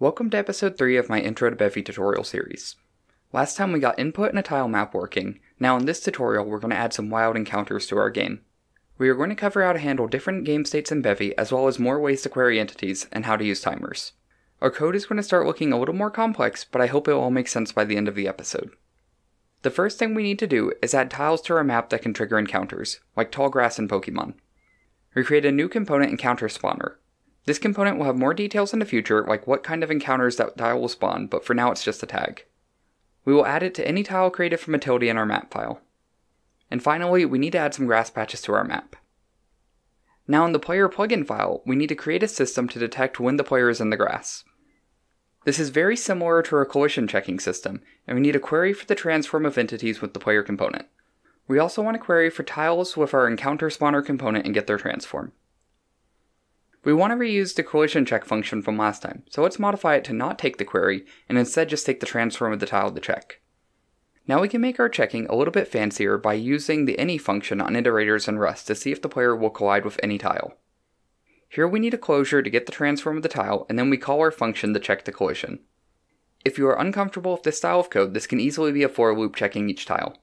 Welcome to episode 3 of my Intro to Bevy tutorial series. Last time we got input and a tile map working. Now in this tutorial we're going to add some wild encounters to our game. We are going to cover how to handle different game states in Bevy, as well as more ways to query entities and how to use timers. Our code is going to start looking a little more complex, but I hope it will all make sense by the end of the episode. The first thing we need to do is add tiles to our map that can trigger encounters, like tall grass in Pokemon. We create a new component, Encounter Spawner. This component will have more details in the future, like what kind of encounters that tile will spawn, but for now it's just a tag. We will add it to any tile created from utility in our map file. And finally, we need to add some grass patches to our map. Now in the player plugin file, we need to create a system to detect when the player is in the grass. This is very similar to our collision checking system, and we need a query for the transform of entities with the player component. We also want to query for tiles with our encounter spawner component and get their transform. We want to reuse the collision check function from last time, so let's modify it to not take the query, and instead just take the transform of the tile to check. Now we can make our checking a little bit fancier by using the any function on iterators in Rust to see if the player will collide with any tile. Here we need a closure to get the transform of the tile, and then we call our function to check the collision. If you are uncomfortable with this style of code, this can easily be a for loop checking each tile.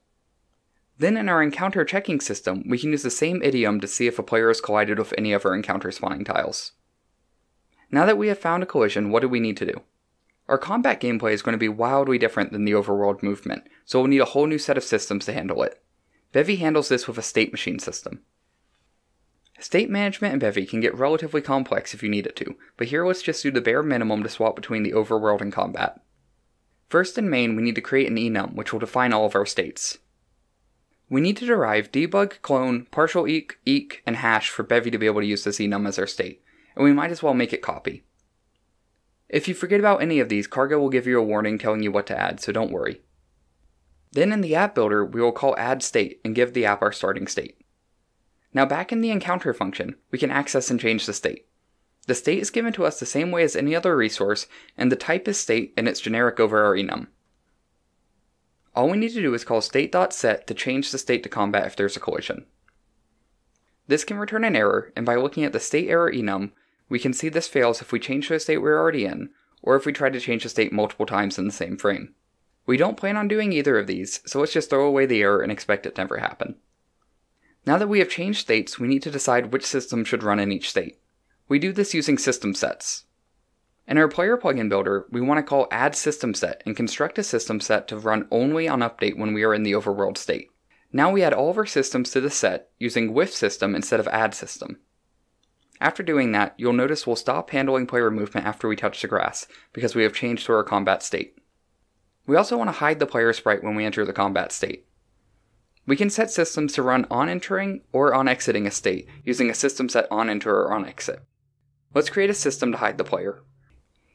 Then in our encounter checking system, we can use the same idiom to see if a player has collided with any of our encounter spawning tiles. Now that we have found a collision, what do we need to do? Our combat gameplay is going to be wildly different than the overworld movement, so we'll need a whole new set of systems to handle it. Bevy handles this with a state machine system. State management in Bevy can get relatively complex if you need it to, but here let's just do the bare minimum to swap between the overworld and combat. First in main, we need to create an enum, which will define all of our states. We need to derive debug, clone, partial eek, eek, and hash for Bevy to be able to use this enum as our state, and we might as well make it copy. If you forget about any of these, Cargo will give you a warning telling you what to add, so don't worry. Then in the app builder, we will call add state and give the app our starting state. Now back in the encounter function, we can access and change the state. The state is given to us the same way as any other resource, and the type is state and it's generic over our enum. All we need to do is call state.set to change the state to combat if there's a collision. This can return an error, and by looking at the state error enum, we can see this fails if we change to a state we're already in, or if we try to change the state multiple times in the same frame. We don't plan on doing either of these, so let's just throw away the error and expect it to never happen. Now that we have changed states, we need to decide which system should run in each state. We do this using system sets. In our player plugin builder, we want to call add system set and construct a system set to run only on update when we are in the overworld state. Now we add all of our systems to the set using with system instead of add system. After doing that, you'll notice we'll stop handling player movement after we touch the grass, because we have changed to our combat state. We also want to hide the player sprite when we enter the combat state. We can set systems to run on entering or on exiting a state using a system set on enter or on exit. Let's create a system to hide the player.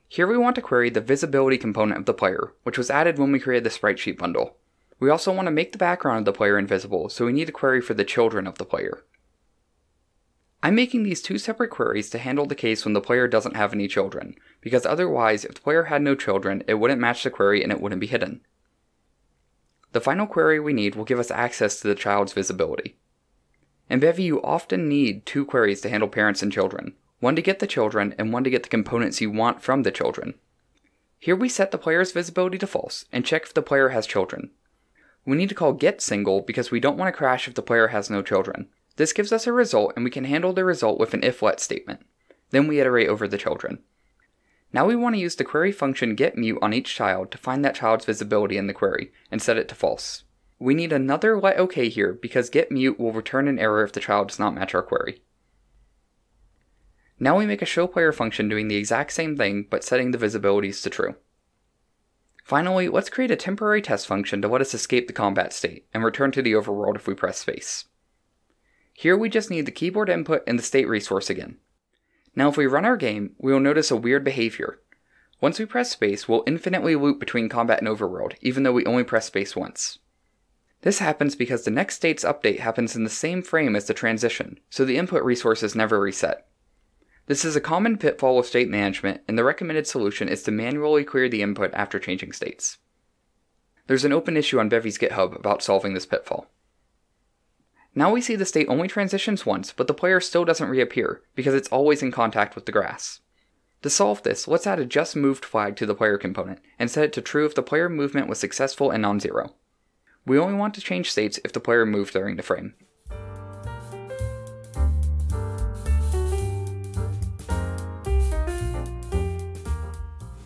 Here we want to query the visibility component of the player, which was added when we created the sprite sheet bundle. We also want to make the background of the player invisible, so we need to query for the children of the player. I'm making these two separate queries to handle the case when the player doesn't have any children, because otherwise, if the player had no children, it wouldn't match the query and it wouldn't be hidden. The final query we need will give us access to the child's visibility. In Bevy, you often need two queries to handle parents and children. One to get the children, and one to get the components you want from the children. Here we set the player's visibility to false, and check if the player has children. We need to call getSingle because we don't want to crash if the player has no children. This gives us a result, and we can handle the result with an if-let statement. Then we iterate over the children. Now we want to use the query function getMute on each child to find that child's visibility in the query, and set it to false. We need another let OK here, because getMute will return an error if the child does not match our query. Now we make a show player function doing the exact same thing, but setting the visibilities to true. Finally, let's create a temporary test function to let us escape the combat state, and return to the overworld if we press space. Here we just need the keyboard input and the state resource again. Now if we run our game, we will notice a weird behavior. Once we press space, we'll infinitely loop between combat and overworld, even though we only press space once. This happens because the next state's update happens in the same frame as the transition, so the input resource is never reset. This is a common pitfall of state management, and the recommended solution is to manually clear the input after changing states. There's an open issue on Bevy's GitHub about solving this pitfall. Now we see the state only transitions once, but the player still doesn't reappear, because it's always in contact with the grass. To solve this, let's add a just moved flag to the player component, and set it to true if the player movement was successful and non-zero. We only want to change states if the player moved during the frame.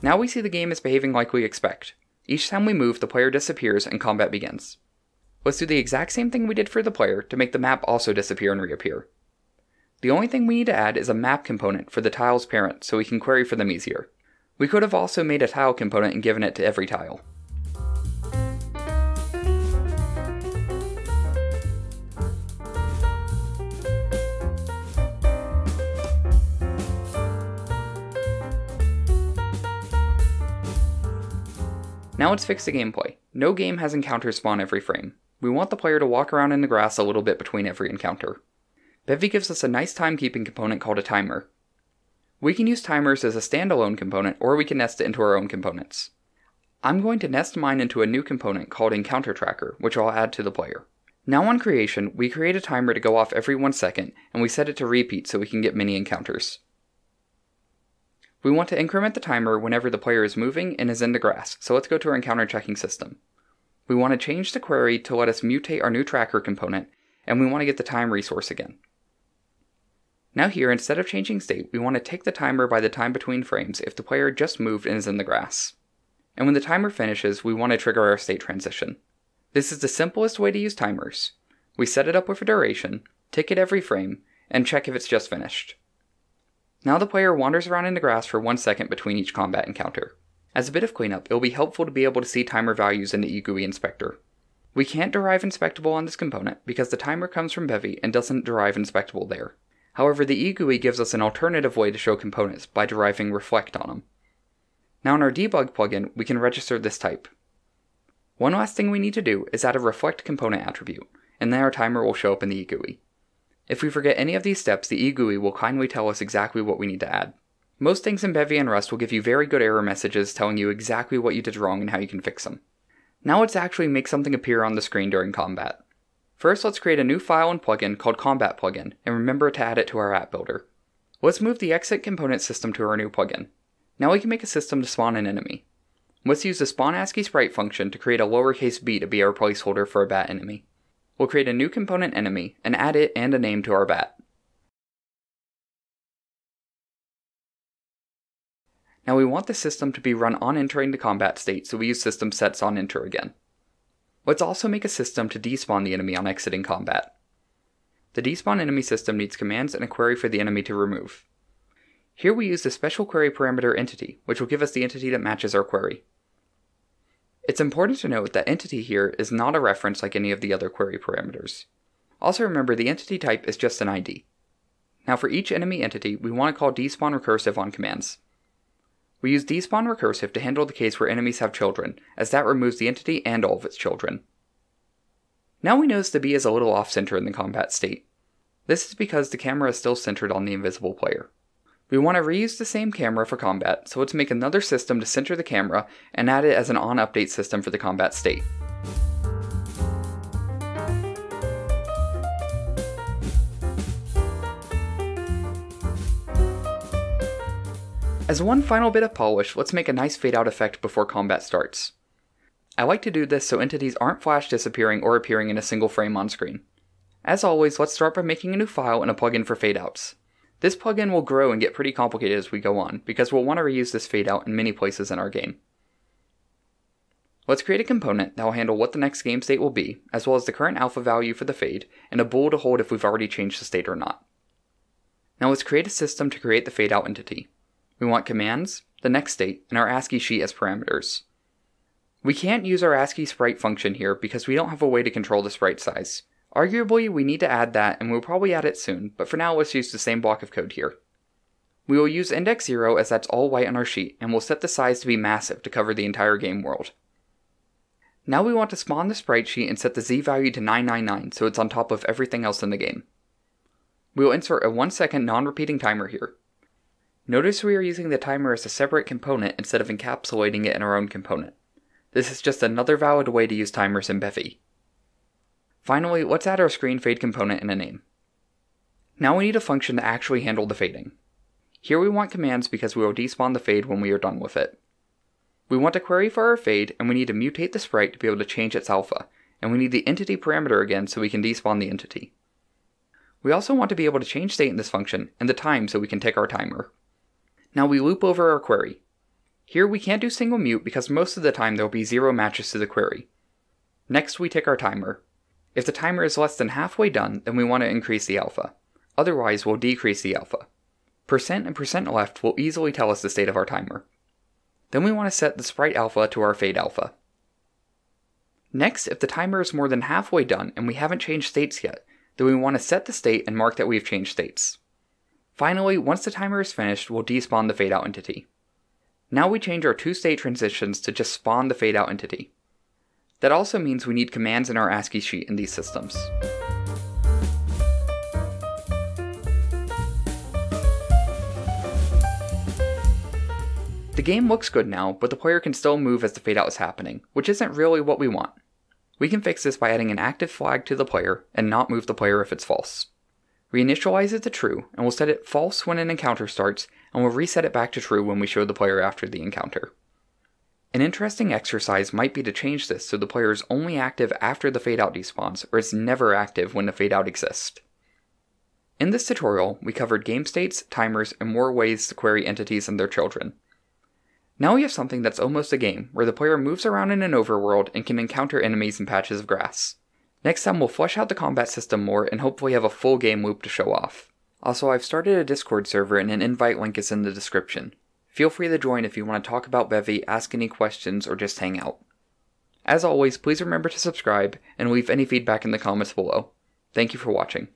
Now we see the game is behaving like we expect. Each time we move, the player disappears and combat begins. Let's do the exact same thing we did for the player to make the map also disappear and reappear. The only thing we need to add is a map component for the tile's parent so we can query for them easier. We could have also made a tile component and given it to every tile. Now let's fix the gameplay. No game has encounters spawn every frame. We want the player to walk around in the grass a little bit between every encounter. Bevy gives us a nice timekeeping component called a timer. We can use timers as a standalone component, or we can nest it into our own components. I'm going to nest mine into a new component called Encounter Tracker, which I'll add to the player. Now on creation, we create a timer to go off every 1 second, and we set it to repeat so we can get many encounters. We want to increment the timer whenever the player is moving and is in the grass, so let's go to our encounter tracking system. We want to change the query to let us mutate our new tracker component, and we want to get the time resource again. Now here, instead of changing state, we want to take the timer by the time between frames if the player just moved and is in the grass. And when the timer finishes, we want to trigger our state transition. This is the simplest way to use timers. We set it up with a duration, tick it every frame, and check if it's just finished. Now the player wanders around in the grass for 1 second between each combat encounter. As a bit of cleanup, it will be helpful to be able to see timer values in the eGUI inspector. We can't derive inspectable on this component because the timer comes from Bevy and doesn't derive inspectable there. However, the eGUI gives us an alternative way to show components by deriving reflect on them. Now in our debug plugin, we can register this type. One last thing we need to do is add a reflect component attribute, and then our timer will show up in the eGUI. If we forget any of these steps, the eGUI will kindly tell us exactly what we need to add. Most things in Bevy and Rust will give you very good error messages telling you exactly what you did wrong and how you can fix them. Now let's actually make something appear on the screen during combat. First, let's create a new file and plugin called Combat Plugin, and remember to add it to our app builder. Let's move the exit component system to our new plugin. Now we can make a system to spawn an enemy. Let's use the spawn ASCII sprite function to create a lowercase b to be our placeholder for a bat enemy. We'll create a new component enemy, and add it and a name to our bat. Now we want the system to be run on entering the combat state, so we use system sets on enter again. Let's also make a system to despawn the enemy on exiting combat. The despawn enemy system needs commands and a query for the enemy to remove. Here we use the special query parameter entity, which will give us the entity that matches our query. It's important to note that entity here is not a reference like any of the other query parameters. Also remember, the entity type is just an ID. Now for each enemy entity, we want to call despawn recursive on commands. We use despawn recursive to handle the case where enemies have children, as that removes the entity and all of its children. Now we notice the bee is a little off-center in the combat state. This is because the camera is still centered on the invisible player. We want to reuse the same camera for combat, so let's make another system to center the camera and add it as an on-update system for the combat state. As one final bit of polish, let's make a nice fade-out effect before combat starts. I like to do this so entities aren't flash disappearing or appearing in a single frame on screen. As always, let's start by making a new file and a plugin for fade-outs. This plugin will grow and get pretty complicated as we go on, because we'll want to reuse this fade out in many places in our game. Let's create a component that will handle what the next game state will be, as well as the current alpha value for the fade, and a bool to hold if we've already changed the state or not. Now let's create a system to create the fade out entity. We want commands, the next state, and our ASCII sheet as parameters. We can't use our ASCII sprite function here because we don't have a way to control the sprite size. Arguably, we need to add that, and we'll probably add it soon, but for now let's use the same block of code here. We will use index 0 as that's all white on our sheet, and we'll set the size to be massive to cover the entire game world. Now we want to spawn the sprite sheet and set the Z value to 999 so it's on top of everything else in the game. We will insert a 1 second non-repeating timer here. Notice we are using the timer as a separate component instead of encapsulating it in our own component. This is just another valid way to use timers in Bevy. Finally, let's add our screen fade component and a name. Now we need a function to actually handle the fading. Here we want commands because we will despawn the fade when we are done with it. We want a query for our fade, and we need to mutate the sprite to be able to change its alpha, and we need the entity parameter again so we can despawn the entity. We also want to be able to change state in this function, and the time so we can take our timer. Now we loop over our query. Here we can't do single mute because most of the time there will be 0 matches to the query. Next we take our timer. If the timer is less than halfway done, then we want to increase the alpha. Otherwise we'll decrease the alpha. Percent and percent left will easily tell us the state of our timer. Then we want to set the sprite alpha to our fade alpha. Next, if the timer is more than halfway done and we haven't changed states yet, then we want to set the state and mark that we have changed states. Finally, once the timer is finished, we'll despawn the fade out entity. Now we change our two state transitions to just spawn the fade out entity. That also means we need commands in our ASCII sheet in these systems. The game looks good now, but the player can still move as the fadeout is happening, which isn't really what we want. We can fix this by adding an active flag to the player, and not move the player if it's false. We initialize it to true, and we'll set it false when an encounter starts, and we'll reset it back to true when we show the player after the encounter. An interesting exercise might be to change this so the player is only active after the fadeout despawns, or is never active when the fadeout exists. In this tutorial, we covered game states, timers, and more ways to query entities and their children. Now we have something that's almost a game, where the player moves around in an overworld and can encounter enemies in patches of grass. Next time we'll flesh out the combat system more and hopefully have a full game loop to show off. Also, I've started a Discord server and an invite link is in the description. Feel free to join if you want to talk about Bevy, ask any questions, or just hang out. As always, please remember to subscribe and leave any feedback in the comments below. Thank you for watching.